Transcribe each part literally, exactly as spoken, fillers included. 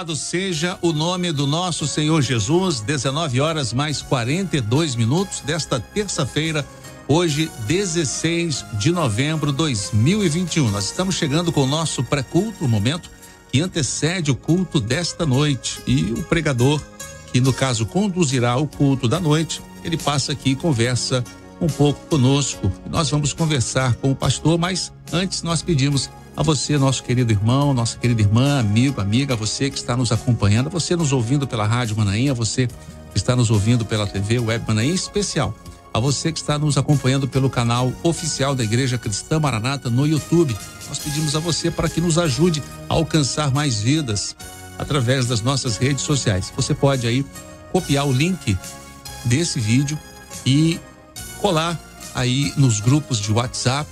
Louvado seja o nome do nosso Senhor Jesus. dezenove horas mais quarenta e dois minutos desta terça-feira, hoje dezesseis de novembro de dois mil e vinte e um. Nós estamos chegando com o nosso pré-culto, o momento que antecede o culto desta noite. E o pregador, que no caso conduzirá o culto da noite, ele passa aqui e conversa um pouco conosco. Nós vamos conversar com o pastor, mas antes nós pedimos a você, nosso querido irmão, nossa querida irmã, amigo, amiga, você que está nos acompanhando, a você nos ouvindo pela Rádio Maanaim, a você que está nos ouvindo pela T V Web Maanaim, em especial a você que está nos acompanhando pelo canal oficial da Igreja Cristã Maranata no YouTube. Nós pedimos a você para que nos ajude a alcançar mais vidas através das nossas redes sociais. Você pode aí copiar o link desse vídeo e colar aí nos grupos de WhatsApp,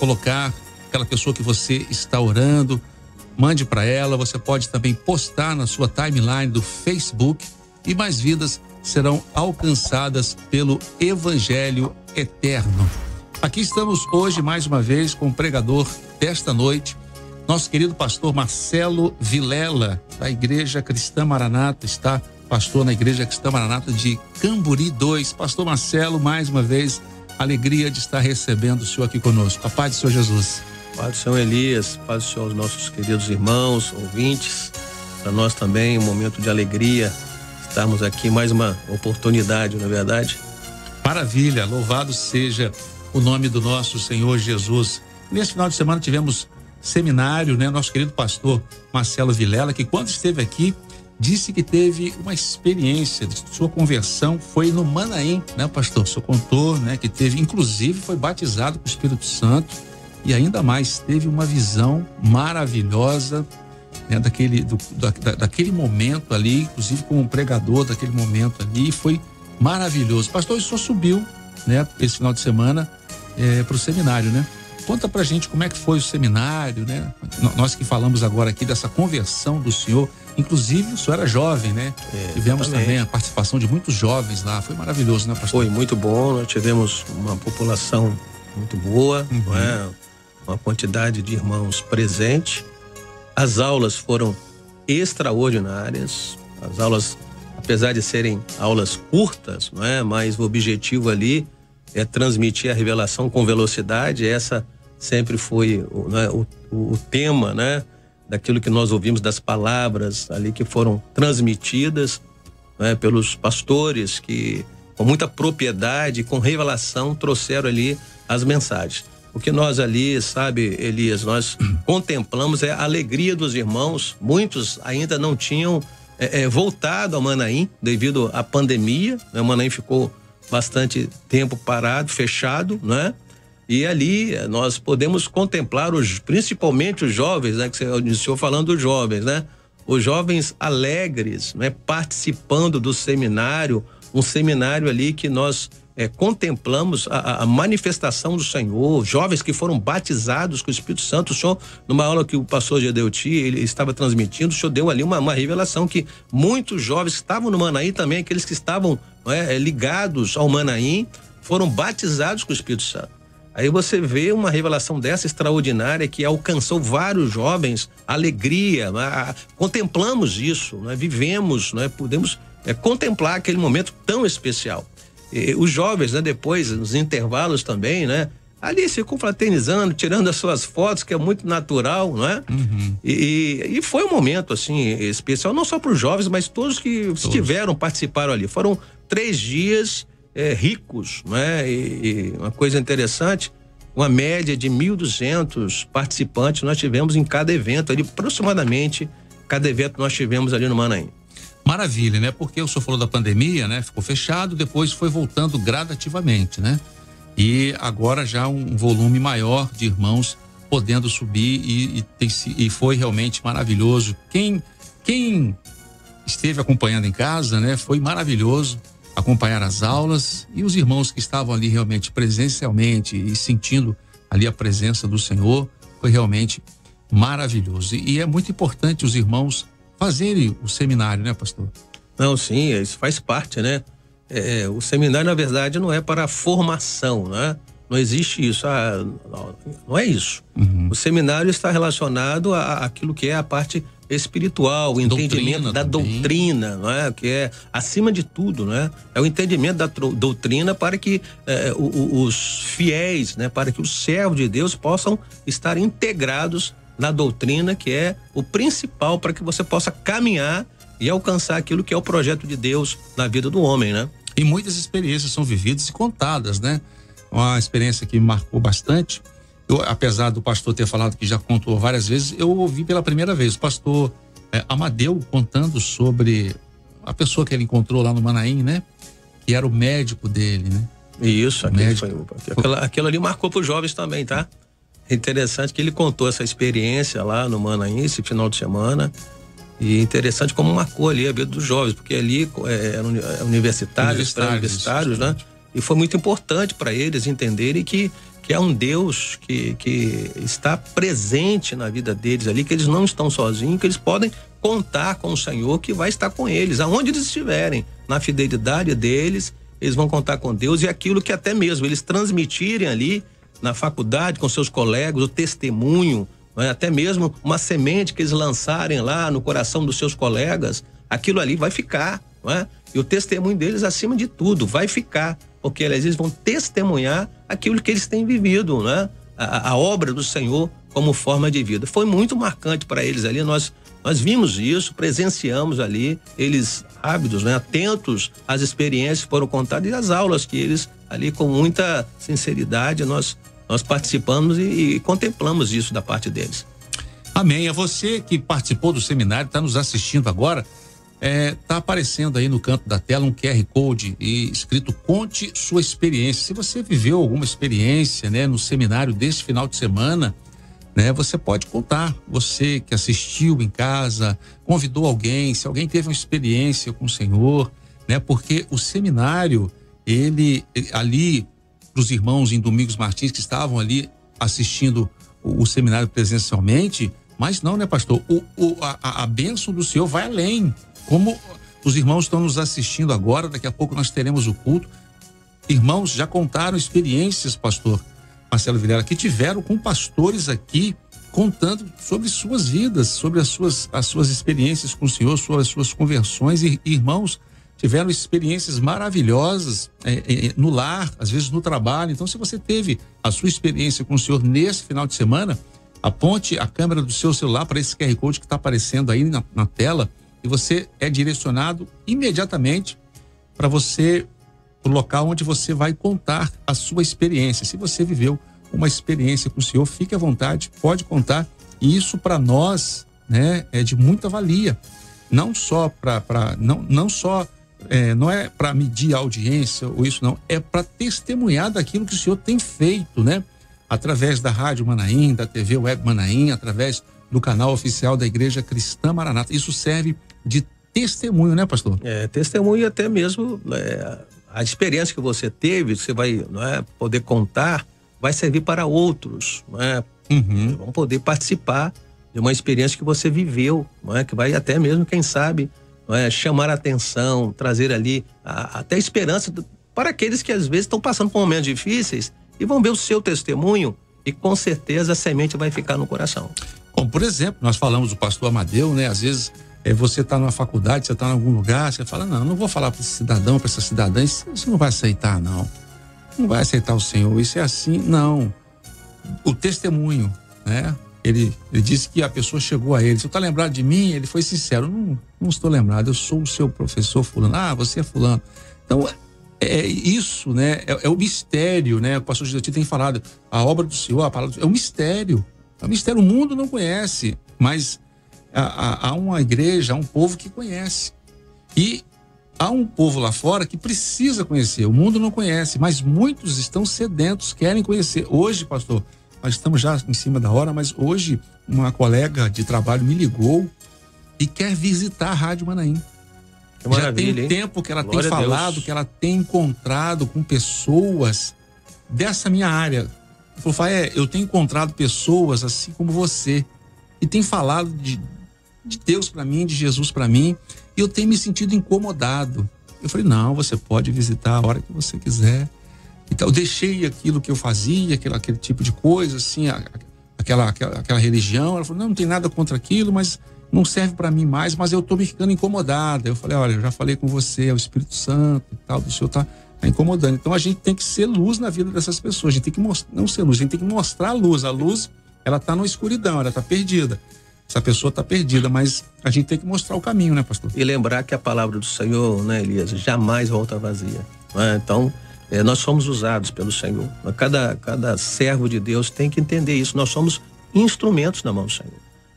colocar aquela pessoa que você está orando, mande para ela. Você pode também postar na sua timeline do Facebook e mais vidas serão alcançadas pelo Evangelho Eterno. Aqui estamos hoje mais uma vez com o pregador desta noite, nosso querido pastor Marcelo Vilela, da Igreja Cristã Maranata, está pastor na Igreja Cristã Maranata de Camburi dois. Pastor Marcelo, mais uma vez, alegria de estar recebendo o senhor aqui conosco. A paz do Senhor Jesus. Paz do Senhor Elias, paz do Senhor aos nossos queridos irmãos, ouvintes. Para nós também um momento de alegria estarmos aqui, mais uma oportunidade, não é verdade? Maravilha, louvado seja o nome do nosso Senhor Jesus. Nesse final de semana tivemos seminário, né? Nosso querido pastor Marcelo Vilela, que quando esteve aqui, disse que teve uma experiência de sua conversão, foi no Maanaim, né, pastor? O senhor contou, né, que teve, inclusive foi batizado com o Espírito Santo e ainda mais teve uma visão maravilhosa, né, daquele, do, da, daquele momento ali, inclusive como um pregador daquele momento ali, foi maravilhoso. Pastor, o senhor subiu, né, esse final de semana é, para o seminário, né? Conta pra gente como é que foi o seminário, né? Nós que falamos agora aqui dessa conversão do senhor, inclusive o senhor era jovem, né? É, tivemos também a participação de muitos jovens lá, foi maravilhoso, né, pastor? Foi muito bom, nós tivemos uma população muito boa, uhum. não é? Uma quantidade de irmãos presente. As aulas foram extraordinárias, as aulas, apesar de serem aulas curtas, não é? Mas o objetivo ali é transmitir a revelação com velocidade. Essa sempre foi, né, o, o tema, né, daquilo que nós ouvimos, das palavras ali que foram transmitidas, né, pelos pastores que com muita propriedade, com revelação, trouxeram ali as mensagens. O que nós ali, sabe, Elias, nós contemplamos é a alegria dos irmãos. Muitos ainda não tinham é, é, voltado ao Maanaim devido à pandemia, né? O Maanaim ficou bastante tempo parado, fechado, né? E ali nós podemos contemplar, os, principalmente os jovens, né? Que você iniciou falando dos jovens, né? Os jovens alegres, né? Participando do seminário, um seminário ali que nós é, contemplamos a, a manifestação do Senhor, jovens que foram batizados com o Espírito Santo. O senhor, numa aula que o pastor Gedeuti, ele estava transmitindo, o senhor deu ali uma, uma revelação que muitos jovens que estavam no Maanaim também, aqueles que estavam é, ligados ao Maanaim, foram batizados com o Espírito Santo. Aí você vê uma revelação dessa extraordinária que alcançou vários jovens, alegria, né? Contemplamos isso, né? Vivemos, né? Podemos é, contemplar aquele momento tão especial. E os jovens, né, depois, nos intervalos também, né? Ali se confraternizando, tirando as suas fotos, que é muito natural, não é? Uhum. E, e foi um momento, assim, especial, não só para os jovens, mas todos que todos. estiveram, participaram ali. Foram três dias É, ricos, né? E, e uma coisa interessante, uma média de mil e duzentos participantes nós tivemos em cada evento, ali aproximadamente cada evento nós tivemos ali no Maanaim. Maravilha, né? Porque o senhor falou da pandemia, né? Ficou fechado, depois foi voltando gradativamente, né? E agora já um volume maior de irmãos podendo subir e, e, tem, e foi realmente maravilhoso. Quem, quem esteve acompanhando em casa, né? Foi maravilhoso acompanhar as aulas, e os irmãos que estavam ali realmente presencialmente e sentindo ali a presença do Senhor, foi realmente maravilhoso. E, e é muito importante os irmãos fazerem o seminário, né, pastor? Não, sim, isso faz parte, né? É, o seminário, na verdade, não é para a formação, né? Não existe isso, ah, não é isso. Uhum. O seminário está relacionado àquilo que é a parte espiritual, o entendimento da doutrina, não é? Que é acima de tudo, né? É o entendimento da doutrina para que eh, os fiéis, né? Para que os servos de Deus possam estar integrados na doutrina, que é o principal para que você possa caminhar e alcançar aquilo que é o projeto de Deus na vida do homem, né? E muitas experiências são vividas e contadas, né? Uma experiência que marcou bastante. Eu, apesar do pastor ter falado que já contou várias vezes, eu ouvi pela primeira vez o pastor é, Amadeu contando sobre a pessoa que ele encontrou lá no Maanaim, né? Que era o médico dele, né? Isso, aquele foi, aquela, aquilo ali marcou para os jovens também, tá? É interessante que ele contou essa experiência lá no Maanaim, esse final de semana. E interessante como marcou ali a vida dos jovens, porque ali é, é universitários, pré-universitários, né? E foi muito importante para eles entenderem que que é um Deus que, que está presente na vida deles ali, que eles não estão sozinhos, que eles podem contar com o Senhor, que vai estar com eles, aonde eles estiverem, na fidelidade deles, eles vão contar com Deus, e aquilo que até mesmo eles transmitirem ali na faculdade com seus colegas, o testemunho, né? Até mesmo uma semente que eles lançarem lá no coração dos seus colegas, aquilo ali vai ficar, não é? E o testemunho deles, acima de tudo, vai ficar, porque eles vão testemunhar aquilo que eles têm vivido, né? A, a obra do Senhor como forma de vida. Foi muito marcante para eles ali, nós, nós vimos isso, presenciamos ali, eles ávidos, né? Atentos às experiências que foram contadas e às aulas que eles ali com muita sinceridade, nós, nós participamos e, e contemplamos isso da parte deles. Amém. A você que participou do seminário, está nos assistindo agora, É, tá aparecendo aí no canto da tela um Q R Code e escrito "Conte sua experiência". Se você viveu alguma experiência, né, no seminário desse final de semana, né, você pode contar. Você que assistiu em casa, convidou alguém, se alguém teve uma experiência com o Senhor, né, porque o seminário, ele, ele ali, pros irmãos em Domingos Martins que estavam ali assistindo o, o seminário presencialmente, mas não, né, pastor? O, o, a, a bênção do Senhor vai além. Como os irmãos estão nos assistindo agora, daqui a pouco nós teremos o culto. Irmãos já contaram experiências, pastor Marcelo Vilela, que tiveram com pastores aqui, contando sobre suas vidas, sobre as suas, as suas experiências com o Senhor, sobre as suas conversões. E irmãos tiveram experiências maravilhosas é, é, no lar, às vezes no trabalho. Então, se você teve a sua experiência com o Senhor nesse final de semana, aponte a câmera do seu celular para esse Q R Code que está aparecendo aí na, na tela, e você é direcionado imediatamente para você, para o local onde você vai contar a sua experiência. Se você viveu uma experiência com o Senhor, fique à vontade, pode contar. E isso para nós, né, é de muita valia. Não só para, não, não só, é, não é para medir a audiência ou isso não, é para testemunhar daquilo que o Senhor tem feito, né? Através da Rádio Maanaim, da T V Web Maanaim, através do canal oficial da Igreja Cristã Maranata. Isso serve de testemunho, né, pastor? É, testemunho e até mesmo é, a experiência que você teve, você vai, não é, poder contar, vai servir para outros, não é? Uhum. Vão poder participar de uma experiência que você viveu, não é? Que vai até mesmo, quem sabe, não é, chamar a atenção, trazer ali a, até esperança do, para aqueles que às vezes estão passando por momentos difíceis e vão ver o seu testemunho e com certeza a semente vai ficar no coração. Bom, por exemplo, nós falamos do pastor Amadeu, né? Às vezes é, você está numa faculdade, você está em algum lugar, você fala, não, não vou falar para esse cidadão, para essa cidadã, isso, isso não vai aceitar, não. Não vai aceitar o Senhor, isso é assim, não. O testemunho, né? Ele, ele disse que a pessoa chegou a ele, você está lembrado de mim? Ele foi sincero, não, não estou lembrado, eu sou o seu professor fulano. Ah, você é fulano. Então, é isso, né? É, é o mistério, né? O pastor Gedeuti tem falado, a obra do Senhor, a palavra do Senhor, é um mistério. É um mistério, o mundo não conhece, mas há, há, há uma igreja, há um povo que conhece. E há um povo lá fora que precisa conhecer, o mundo não conhece, mas muitos estão sedentos, querem conhecer. Hoje, pastor, nós estamos já em cima da hora, mas hoje uma colega de trabalho me ligou e quer visitar a Rádio Maanaim. Já tem hein? Tempo que ela Glória tem falado, que ela tem encontrado com pessoas dessa minha área. Ela falou, é, eu tenho encontrado pessoas assim como você e tem falado de, de Deus para mim, de Jesus para mim, e eu tenho me sentido incomodado. Eu falei, não, você pode visitar a hora que você quiser. Então eu deixei aquilo que eu fazia, aquele, aquele tipo de coisa, assim, a, aquela, aquela, aquela religião. Ela falou, não, não tem nada contra aquilo, mas não serve para mim mais, mas eu estou me ficando incomodada. Eu falei, olha, eu já falei com você, é o Espírito Santo e tal, o Senhor está tá incomodando. Então a gente tem que ser luz na vida dessas pessoas, a gente tem que mostrar, não ser luz, a gente tem que mostrar a luz. A luz, ela está na escuridão, ela está perdida. Essa pessoa está perdida, mas a gente tem que mostrar o caminho, né, pastor? E lembrar que a palavra do Senhor, né, Elias, jamais volta vazia. Né? Então, é, nós somos usados pelo Senhor. Cada, cada servo de Deus tem que entender isso. Nós somos instrumentos na mão do Senhor.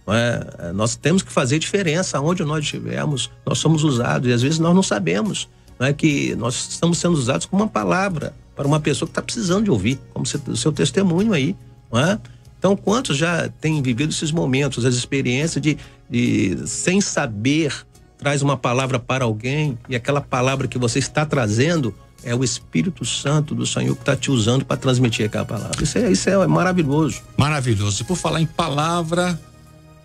É, nós temos que fazer diferença onde nós estivermos. Nós somos usados e às vezes nós não sabemos, né, que nós estamos sendo usados com uma palavra para uma pessoa que está precisando de ouvir, como o seu testemunho aí, não é? Então, quantos já têm vivido esses momentos, as experiências de, de, sem saber, traz uma palavra para alguém e aquela palavra que você está trazendo é o Espírito Santo do Senhor que está te usando para transmitir aquela palavra. Isso é, isso é maravilhoso. Maravilhoso. E por falar em palavra,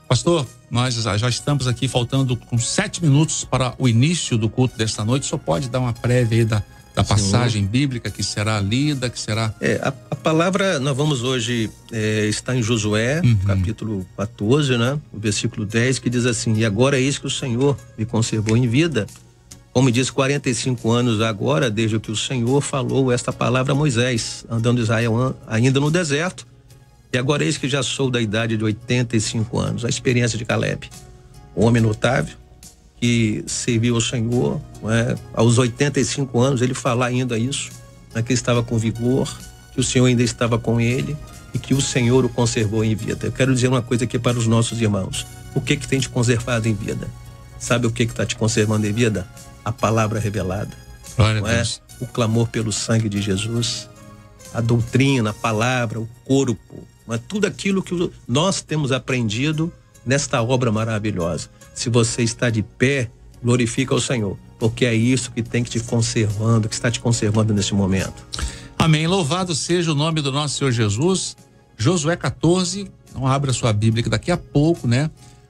pastor, nós já estamos aqui faltando com sete minutos para o início do culto desta noite. Só pode dar uma prévia aí da... da passagem Sim. bíblica que será lida, que será... É, a, a palavra, nós vamos hoje, é, está em Josué, uhum. capítulo quatorze, né? O versículo dez, que diz assim, e agora eis que o Senhor me conservou em vida, como diz, quarenta e cinco anos agora, desde que o Senhor falou esta palavra a Moisés, andando Israel ainda no deserto, e agora eis que já sou da idade de oitenta e cinco anos. A experiência de Caleb, um homem notável, que serviu ao Senhor, né? Aos oitenta e cinco anos, ele fala ainda isso, né? Que ele estava com vigor, que o Senhor ainda estava com ele e que o Senhor o conservou em vida. Eu quero dizer uma coisa aqui para os nossos irmãos. O que que tem te conservado em vida? Sabe o que que está te conservando em vida? A palavra revelada. Glória a Deus. O clamor pelo sangue de Jesus, a doutrina, a palavra, o corpo, mas tudo aquilo que nós temos aprendido nesta obra maravilhosa. Se você está de pé, glorifica o Senhor, porque é isso que tem que te conservando, que está te conservando nesse momento. Amém. Louvado seja o nome do nosso Senhor Jesus. Josué quatorze, não abra sua Bíblia, que daqui a pouco, né?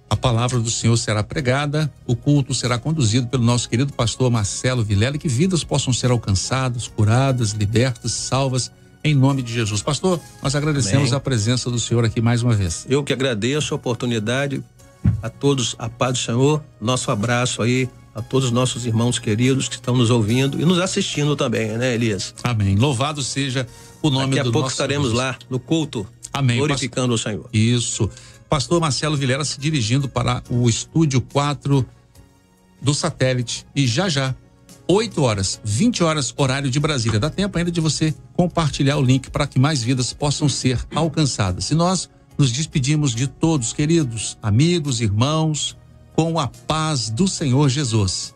A palavra do Senhor será pregada, o culto será conduzido pelo nosso querido pastor Marcelo Vilela, que vidas possam ser alcançadas, curadas, libertas, salvas, em nome de Jesus. Pastor, nós agradecemos Amém. A presença do Senhor aqui mais uma vez. Eu que agradeço a oportunidade. A todos, a paz do Senhor, nosso abraço aí a todos os nossos irmãos queridos que estão nos ouvindo e nos assistindo também, né, Elias? Amém. Louvado seja o nome do nosso Deus. Daqui a pouco estaremos lá no culto, Amém. Glorificando o Senhor. Isso. Pastor Marcelo Vilela se dirigindo para o estúdio quatro do satélite e já já, oito horas, vinte horas, horário de Brasília. Dá tempo ainda de você compartilhar o link para que mais vidas possam ser alcançadas. E nós nos despedimos de todos, queridos, amigos, irmãos, com a paz do Senhor Jesus.